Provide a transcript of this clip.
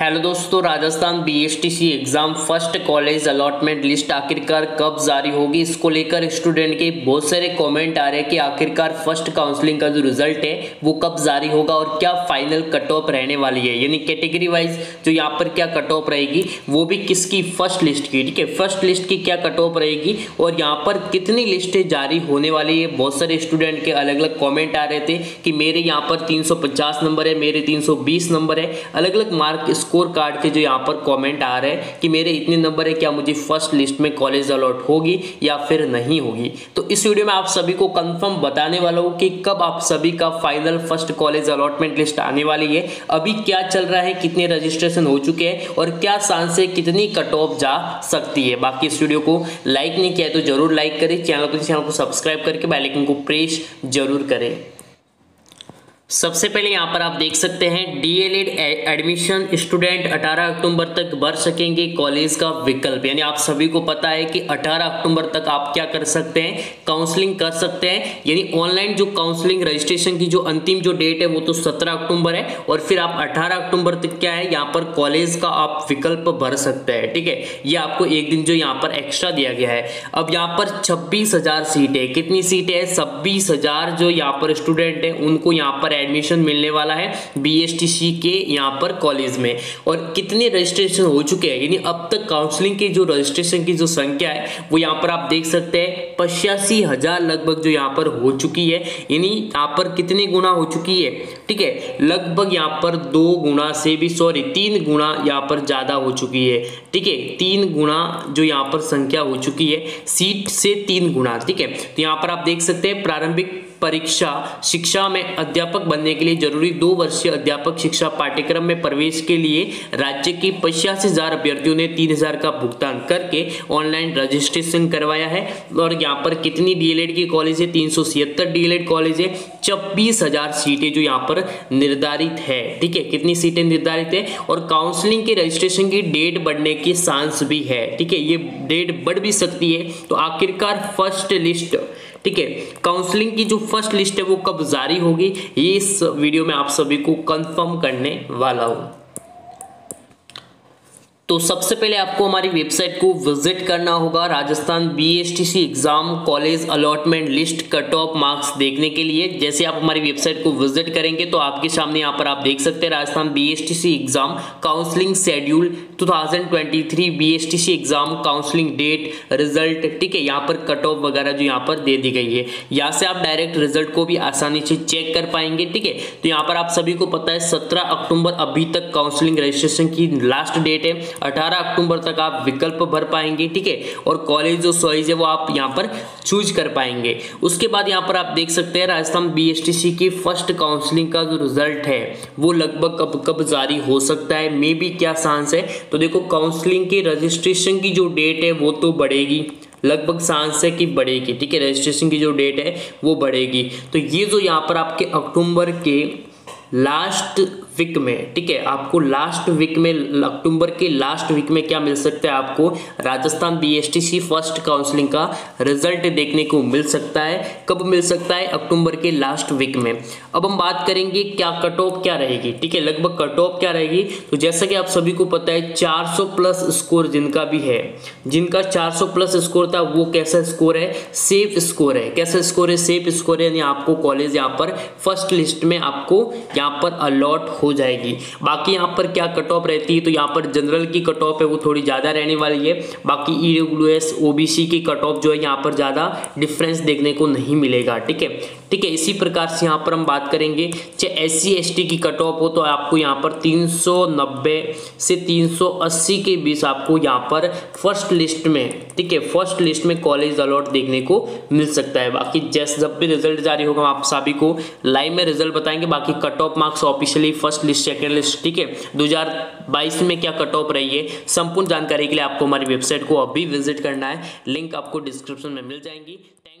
Hello दोस्तों, Rajasthan BSTC exam first college allotment list आखिरकार कब जारी होगी, इसको लेकर स्टूडेंट के बहुत सारे कमेंट आ रहे हैं कि आखिरकार फर्स्ट काउंसलिंग का जो रिजल्ट है वो कब जारी होगा और क्या फाइनल कट ऑफ रहने वाली है, यानी कैटेगरी वाइज जो यहाँ पर क्या कट ऑफ रहेगी, वो भी किसकी, फर्स्ट लिस्ट की। ठीक है, फर्स्ट लिस्ट की क्या कट ऑफ रहेगी और यहाँ पर कितनी लिस्टें जारी होने वाली है। बहुत सारे स्टूडेंट के अलग अलग कॉमेंट आ रहे थे कि मेरे यहाँ पर 350 नंबर है, मेरे 320 नंबर है, अलग अलग मार्क स्कोर कार्ड के जो यहाँ पर कमेंट आ रहे हैं कि मेरे इतने नंबर है, क्या मुझे फर्स्ट लिस्ट में कॉलेज अलॉट होगी या फिर नहीं होगी। तो इस वीडियो में आप सभी को कंफर्म बताने वाला हूँ कि कब आप सभी का final first college allotment list आने वाली है, अभी क्या चल रहा है, कितने रजिस्ट्रेशन हो चुके हैं और क्या चांस से कितनी कट ऑफ जा सकती है। बाकी इस वीडियो को लाइक नहीं किया है तो जरूर लाइक करें, चैनल को सब्सक्राइब करके बेल आइकन को प्रेस जरूर करें। सबसे पहले यहाँ पर आप देख सकते हैं डीएलएड एडमिशन स्टूडेंट 18 अक्टूबर तक भर सकेंगे कॉलेज का विकल्प, यानी आप सभी को पता है कि 18 अक्टूबर तक आप क्या कर सकते हैं, काउंसलिंग कर सकते हैं। यानी ऑनलाइन जो काउंसलिंग रजिस्ट्रेशन की जो अंतिम जो डेट है वो तो 17 अक्टूबर है और फिर आप 18 अक्टूबर तक क्या है यहाँ पर कॉलेज का आप विकल्प भर सकते हैं। ठीक है, ये आपको एक दिन जो यहाँ पर एक्स्ट्रा दिया गया है। अब यहाँ पर 26,000 सीटें, कितनी सीटें हैं, 26,000 जो यहाँ पर स्टूडेंट है उनको यहाँ पर एडमिशन मिलने वाला है बीएसटीसी के यहाँ पर कॉलेज में। और कितने रजिस्ट्रेशन हो चुके हैं, यानी अब तक काउंसलिंग के जो रजिस्ट्रेशन की जो संख्या है वो यहाँ पर आप देख सकते हैं 85,000 लगभग जो यहाँ पर हो चुकी है, यानी यहाँ पर कितने गुना हो चुकी है। ठीक है, लगभग यहाँ पर 3 गुना यहाँ पर ज्यादा हो चुकी है। ठीक है, 3 गुना जो यहाँ पर संख्या हो चुकी है, सीट से 3 गुना। ठीक है, तो यहाँ पर आप देख सकते हैं प्रारंभिक परीक्षा शिक्षा में अध्यापक बनने के लिए जरूरी 2 वर्षीय अध्यापक शिक्षा पाठ्यक्रम में प्रवेश के लिए राज्य की 85,000 अभ्यर्थियों ने 3,000 का भुगतान करके ऑनलाइन रजिस्ट्रेशन करवाया है। और यहाँ पर कितनी डीएलएड की कॉलेज है, 376 डीएलएड कॉलेज है, 26,000 सीटें जो यहाँ पर निर्धारित है। ठीक है, कितनी सीटें निर्धारित है और काउंसलिंग के रजिस्ट्रेशन की डेट बढ़ने की चांस भी है। ठीक है, ये डेट बढ़ भी सकती है। तो आखिरकार फर्स्ट लिस्ट, ठीक है, काउंसलिंग की जो फर्स्ट लिस्ट है वो कब जारी होगी, ये इस वीडियो में आप सभी को कंफर्म करने वाला हूँ। तो सबसे पहले आपको हमारी वेबसाइट को विजिट करना होगा Rajasthan BSTC exam college allotment list cut off marks देखने के लिए। जैसे आप हमारी वेबसाइट को विजिट करेंगे तो आपके सामने यहाँ पर आप देख सकते हैं Rajasthan BSTC exam counselling schedule 2023 BSTC exam counselling date result. ठीक है, यहाँ पर कट ऑफ वगैरह जो यहाँ पर दे दी गई है, यहाँ से आप डायरेक्ट रिजल्ट को भी आसानी से चेक कर पाएंगे। ठीक है, तो यहाँ पर आप सभी को पता है 17 अक्टूबर अभी तक काउंसलिंग रजिस्ट्रेशन की लास्ट डेट है, 18 अक्टूबर तक आप विकल्प भर पाएंगे। ठीक है, और कॉलेज जो चॉइस है वो आप यहाँ पर चूज कर पाएंगे। उसके बाद यहाँ पर आप देख सकते हैं राजस्थान बीएसटीसी की फर्स्ट काउंसलिंग का जो रिजल्ट है वो लगभग कब जारी हो सकता है, मे बी क्या चांस है। तो देखो, काउंसलिंग के रजिस्ट्रेशन की जो डेट है वो तो बढ़ेगी, लगभग चांस है कि बढ़ेगी। ठीक है, रजिस्ट्रेशन की जो डेट है वो बढ़ेगी। तो ये जो यहाँ पर आपके अक्टूबर के लास्ट वीक में, ठीक है, आपको लास्ट वीक में, अक्टूबर के लास्ट वीक में क्या मिल सकता है, आपको राजस्थान बीएसटीसी फर्स्ट काउंसलिंग का रिजल्ट देखने को मिल सकता है। कब मिल सकता है, अक्टूबर के लास्ट वीक में। अब हम बात करेंगे क्या कट ऑफ क्या रहेगी। ठीक है, लगभग कट ऑफ क्या रहेगी, तो जैसा कि आप सभी को पता है 400 प्लस स्कोर जिनका भी है, जिनका 400 प्लस स्कोर था वो कैसा स्कोर है, सेफ स्कोर है। कैसा स्कोर है, सेफ स्कोर है, यानी आपको कॉलेज यहाँ पर फर्स्ट लिस्ट में आपको यहाँ पर अलॉट हो जाएगी। बाकी यहाँ पर क्या कट ऑफ रहती है, तो यहाँ पर जनरल की कट ऑफ है वो थोड़ी ज़्यादा रहने वाली है। बाकी ईडब्ल्यूएस ओबीसी की कट ऑफ जो है यहाँ पर ज़्यादा डिफरेंस देखने को नहीं मिलेगा। ठीक है, ठीक है, इसी प्रकार से यहाँ पर हम बात करेंगे चाहे SC ST की कट ऑफ हो तो आपको यहाँ पर 390 से 380 के बीच आपको यहाँ पर फर्स्ट लिस्ट में, ठीक है, फर्स्ट लिस्ट में कॉलेज अलॉट देखने को मिल सकता है। बाकी जैसे जब भी रिजल्ट जारी होगा हम आप सभी को लाइव में रिजल्ट बताएंगे। बाकी cut off marks officially first list second list, ठीक है, 2022 में क्या कट ऑफ रही है, संपूर्ण जानकारी के लिए आपको हमारी वेबसाइट को अभी विजिट करना है, लिंक आपको डिस्क्रिप्शन में मिल जाएंगी।